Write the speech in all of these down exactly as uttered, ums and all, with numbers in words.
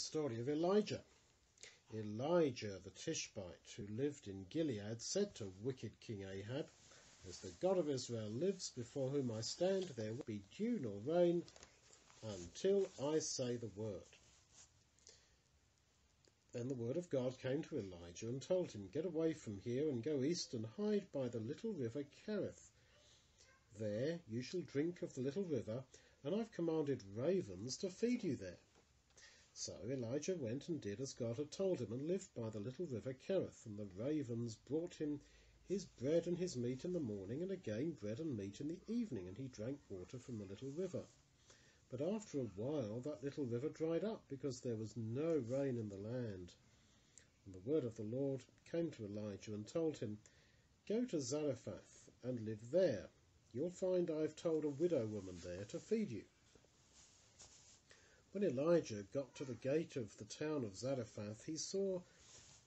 story of Elijah. Elijah the Tishbite, who lived in Gilead, said to wicked King Ahab, "As the God of Israel lives, before whom I stand, there will be dew nor rain until I say the word." Then the word of God came to Elijah and told him, "Get away from here and go east and hide by the little river Kerith. There you shall drink of the little river, and I've commanded ravens to feed you there." So Elijah went and did as God had told him, and lived by the little river Kerith, and the ravens brought him his bread and his meat in the morning, and again bread and meat in the evening, and he drank water from the little river. But after a while that little river dried up, because there was no rain in the land. And the word of the Lord came to Elijah and told him, "Go to Zarephath and live there. You'll find I've told a widow woman there to feed you." When Elijah got to the gate of the town of Zarephath, he saw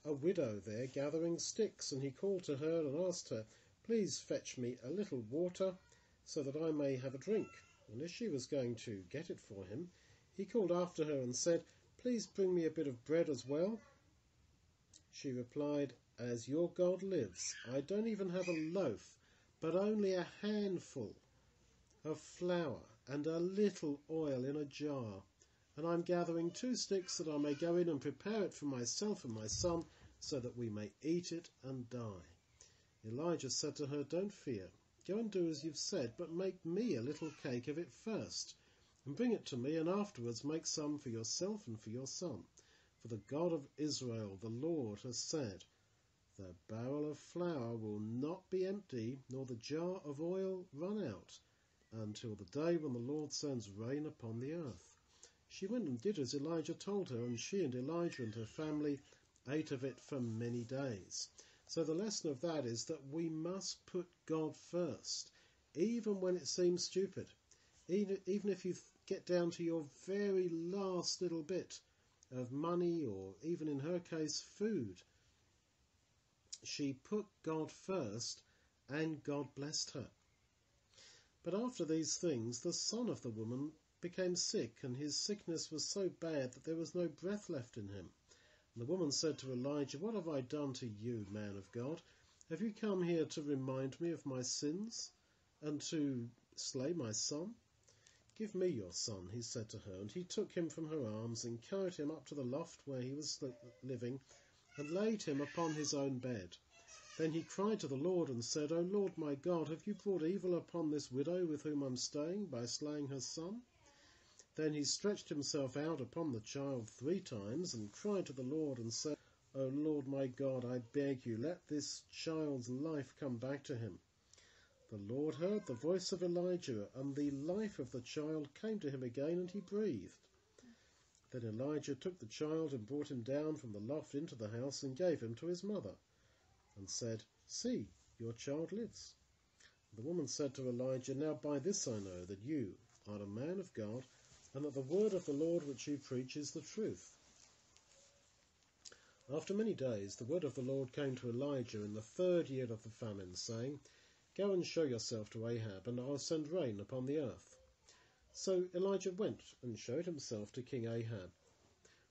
a widow there gathering sticks, and he called to her and asked her, "Please fetch me a little water so that I may have a drink." And as she was going to get it for him, he called after her and said, "Please bring me a bit of bread as well." She replied, "As your God lives, I don't even have a loaf, but only a handful of flour and a little oil in a jar. And I'm gathering two sticks that I may go in and prepare it for myself and my son, so that we may eat it and die." Elijah said to her, "Don't fear. Go and do as you've said, but make me a little cake of it first, and bring it to me, and afterwards make some for yourself and for your son. For the God of Israel, the Lord, has said, 'The barrel of flour will not be empty, nor the jar of oil run out, until the day when the Lord sends rain upon the earth.'" She went and did as Elijah told her, and she and Elijah and her family ate of it for many days. So the lesson of that is that we must put God first, even when it seems stupid, even, even if you get down to your very last little bit of money, or even in her case, food. She put God first, and God blessed her. But after these things, the son of the woman became sick, and his sickness was so bad that there was no breath left in him. And the woman said to Elijah, "What have I done to you, man of God? Have you come here to remind me of my sins, and to slay my son? Give me your son," he said to her, and he took him from her arms, and carried him up to the loft where he was living, and laid him upon his own bed. Then he cried to the Lord and said, "O Lord my God, have you brought evil upon this widow with whom I'm staying, by slaying her son?" Then he stretched himself out upon the child three times, and cried to the Lord and said, "O Lord my God, I beg you, let this child's life come back to him." The Lord heard the voice of Elijah, and the life of the child came to him again, and he breathed. Then Elijah took the child and brought him down from the loft into the house, and gave him to his mother, and said, "See, your child lives." The woman said to Elijah, "Now by this I know that you are a man of God, and that the word of the Lord which you preach is the truth." After many days the word of the Lord came to Elijah in the third year of the famine, saying, "Go and show yourself to Ahab, and I'll send rain upon the earth." So Elijah went and showed himself to King Ahab.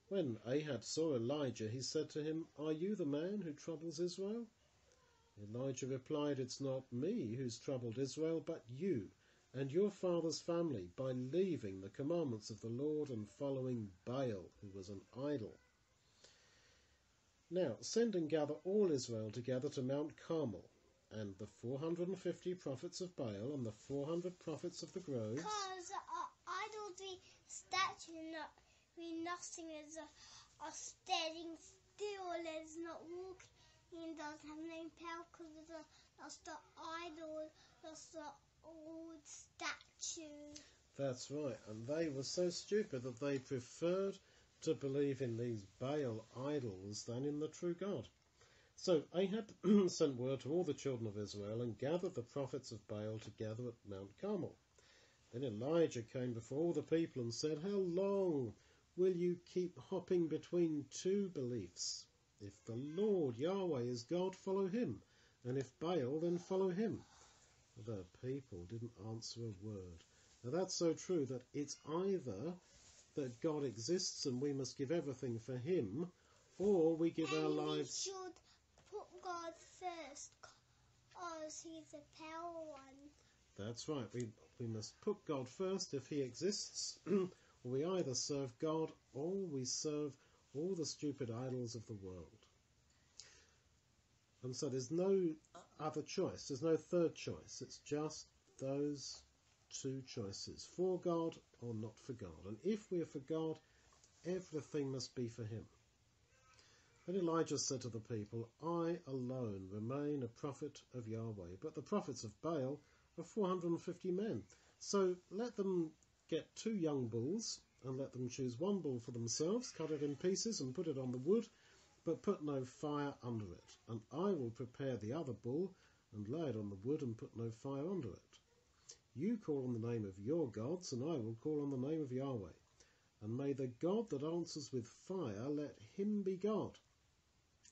When Ahab saw Elijah, he said to him, "Are you the man who troubles Israel?" Elijah replied, "It's not me who's troubled Israel, but you and your father's family, by leaving the commandments of the Lord and following Baal, who was an idol. Now send and gather all Israel together to Mount Carmel, and the four hundred and fifty prophets of Baal, and the four hundred prophets of the groves." Because our idol, the statue, not mean nothing, is are standing still, is not walking, and doesn't have no power, because that's the idol, that's the old statue. That's right, and they were so stupid that they preferred to believe in these Baal idols than in the true God. So Ahab sent word to all the children of Israel, and gathered the prophets of Baal together at Mount Carmel. Then Elijah came before all the people and said, "How long will you keep hopping between two beliefs? If the Lord Yahweh is God, follow him, and if Baal, then follow him." The people didn't answer a word. Now that's so true that it's either that God exists and we must give everything for him, or we give and our lives... We should put God first, because he's the power one. That's right. We, we must put God first if he exists. We either serve God or we serve all the stupid idols of the world. And so there's no other choice. There's no third choice. It's just those two choices. For God or not for God. And if we are for God, everything must be for him. Then Elijah said to the people, I alone remain a prophet of Yahweh, but the prophets of Baal are four hundred fifty men. So let them get two young bulls and let them choose one bull for themselves, cut it in pieces and put it on the wood, but put no fire under it, and I will prepare the other bull and lay it on the wood and put no fire under it. You call on the name of your gods, and I will call on the name of Yahweh. And may the God that answers with fire, let him be God.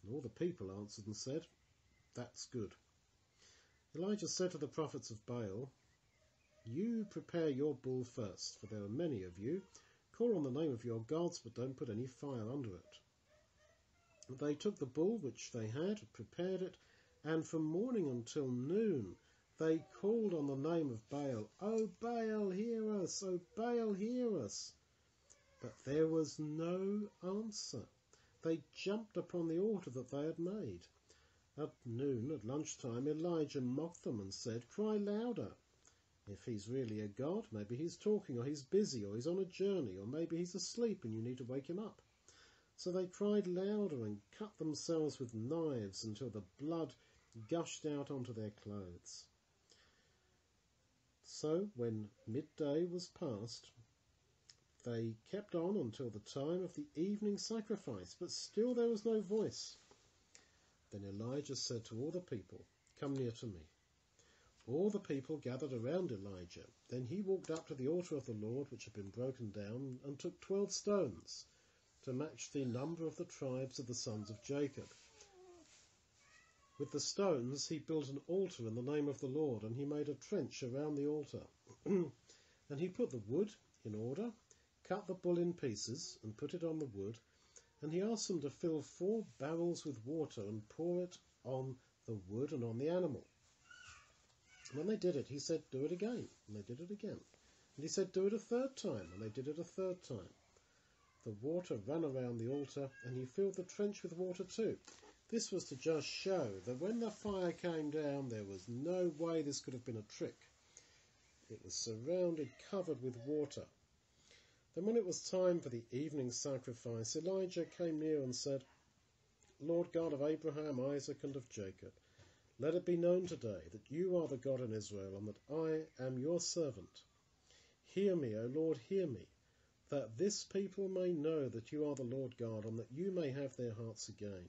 And all the people answered and said, That's good. Elijah said to the prophets of Baal, You prepare your bull first, for there are many of you. Call on the name of your gods, but don't put any fire under it. They took the bull which they had, prepared it, and from morning until noon they called on the name of Baal. O Baal, hear us! O Baal, hear us! But there was no answer. They jumped upon the altar that they had made. At noon, at lunchtime, Elijah mocked them and said, Cry louder! If he's really a god, maybe he's talking, or he's busy, or he's on a journey, or maybe he's asleep and you need to wake him up. So they cried louder and cut themselves with knives until the blood gushed out onto their clothes. So when midday was past, they kept on until the time of the evening sacrifice, but still there was no voice. Then Elijah said to all the people, Come near to me. All the people gathered around Elijah. Then he walked up to the altar of the Lord, which had been broken down, and took twelve stones, to match the number of the tribes of the sons of Jacob. With the stones he built an altar in the name of the Lord, and he made a trench around the altar. And he put the wood in order, cut the bull in pieces, and put it on the wood, and he asked them to fill four barrels with water and pour it on the wood and on the animal. When they did it, he said, Do it again, and they did it again. And he said, Do it a third time, and they did it a third time. The water ran around the altar, and he filled the trench with water too. This was to just show that when the fire came down, there was no way this could have been a trick. It was surrounded, covered with water. Then when it was time for the evening sacrifice, Elijah came near and said, Lord God of Abraham, Isaac, and of Jacob, let it be known today that you are the God in Israel, and that I am your servant. Hear me, O Lord, hear me, that this people may know that you are the Lord God, and that you may have their hearts again.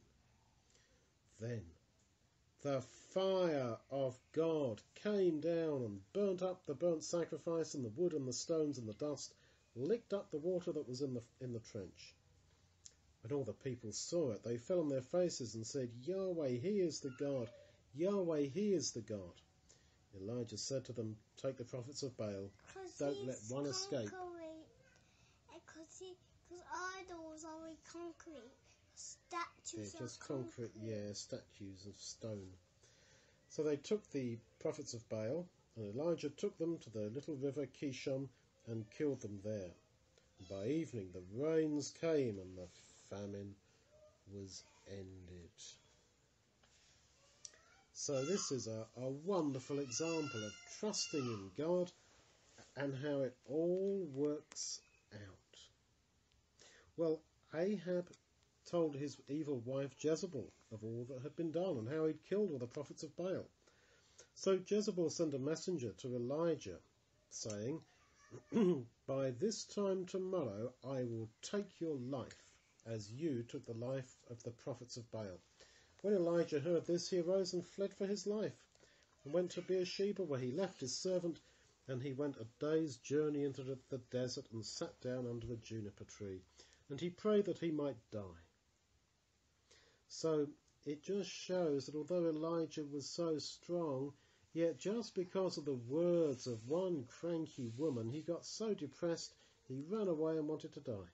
Then the fire of God came down and burnt up the burnt sacrifice and the wood and the stones and the dust, licked up the water that was in the, in the trench. When all the people saw it, they fell on their faces and said, Yahweh, he is the God. Yahweh, he is the God. Elijah said to them, Take the prophets of Baal. Don't let one escape. Because idols are with concrete, statues They're just of concrete. concrete. Yeah, statues of stone. So they took the prophets of Baal, and Elijah took them to the little river Kishon and killed them there. And by evening the rains came and the famine was ended. So this is a, a wonderful example of trusting in God and how it all works out. Well, Ahab told his evil wife Jezebel of all that had been done and how he'd killed all the prophets of Baal. So Jezebel sent a messenger to Elijah saying, By this time tomorrow I will take your life as you took the life of the prophets of Baal. When Elijah heard this, he arose and fled for his life and went to Beersheba, where he left his servant. And he went a day's journey into the desert and sat down under a juniper tree. And he prayed that he might die. So it just shows that although Elijah was so strong, yet just because of the words of one cranky woman, he got so depressed He ran away and wanted to die.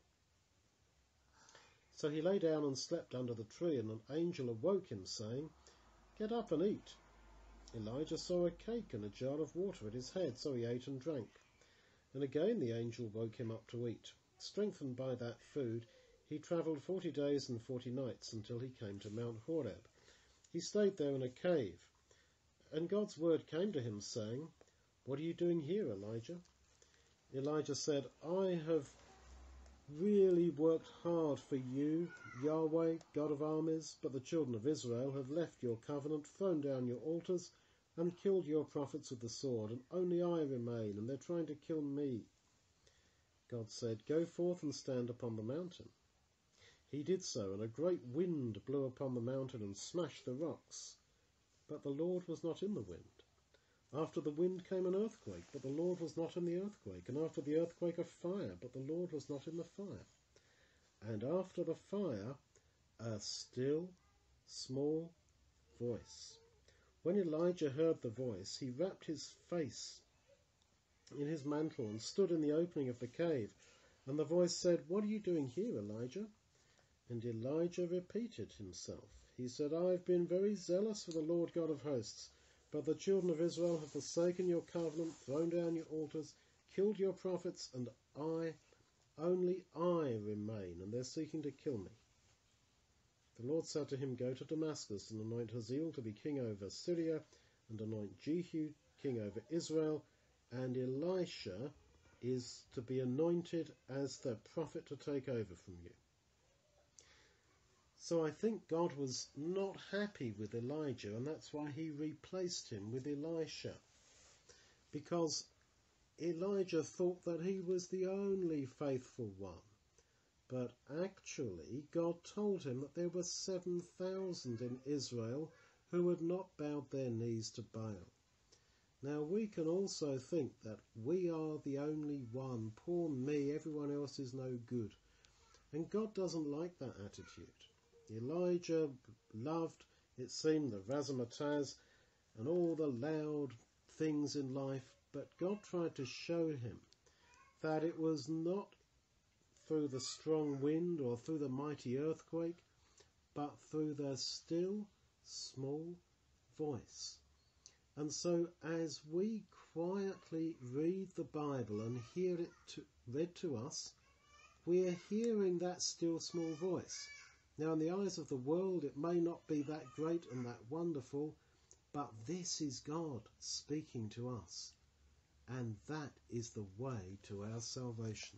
So he lay down and slept under the tree, and an angel awoke him, saying, "Get up and eat." Elijah saw a cake and a jar of water at his head, so he ate and drank. And again the angel woke him up to eat. Strengthened by that food, he travelled forty days and forty nights until he came to Mount Horeb. He stayed there in a cave. And God's word came to him, saying, "What are you doing here, Elijah?" Elijah said, "I have really worked hard for you, Yahweh, God of armies, but the children of Israel have left your covenant, thrown down your altars, and killed your prophets with the sword, and only I remain, and they're trying to kill me." God said, "Go forth and stand upon the mountain." He did so, and a great wind blew upon the mountain and smashed the rocks. But the Lord was not in the wind. After the wind came an earthquake, but the Lord was not in the earthquake. And after the earthquake a fire, but the Lord was not in the fire. And after the fire, a still, small voice. When Elijah heard the voice, he wrapped his face in his mantle and stood in the opening of the cave. And the voice said, "What are you doing here, Elijah?" And Elijah repeated himself. He said, "I've been very zealous for the Lord God of hosts. But the children of Israel have forsaken your covenant, thrown down your altars, killed your prophets, and I, only I remain, and they're seeking to kill me." The Lord said to him, "Go to Damascus and anoint Hazael to be king over Syria, and anoint Jehu king over Israel, and Elisha is to be anointed as the prophet to take over from you." So I think God was not happy with Elijah, and that's why he replaced him with Elisha, because Elijah thought that he was the only faithful one. But actually God told him that there were seven thousand in Israel who had not bowed their knees to Baal. Now we can also think that we are the only one, poor me, everyone else is no good. And God doesn't like that attitude. Elijah loved, it seemed, the razzmatazz and all the loud things in life, but God tried to show him that it was not through the strong wind or through the mighty earthquake, but through the still, small voice. And so as we quietly read the Bible and hear it to, read to us, we are hearing that still, small voice. Now, in the eyes of the world, it may not be that great and that wonderful, but this is God speaking to us, and that is the way to our salvation.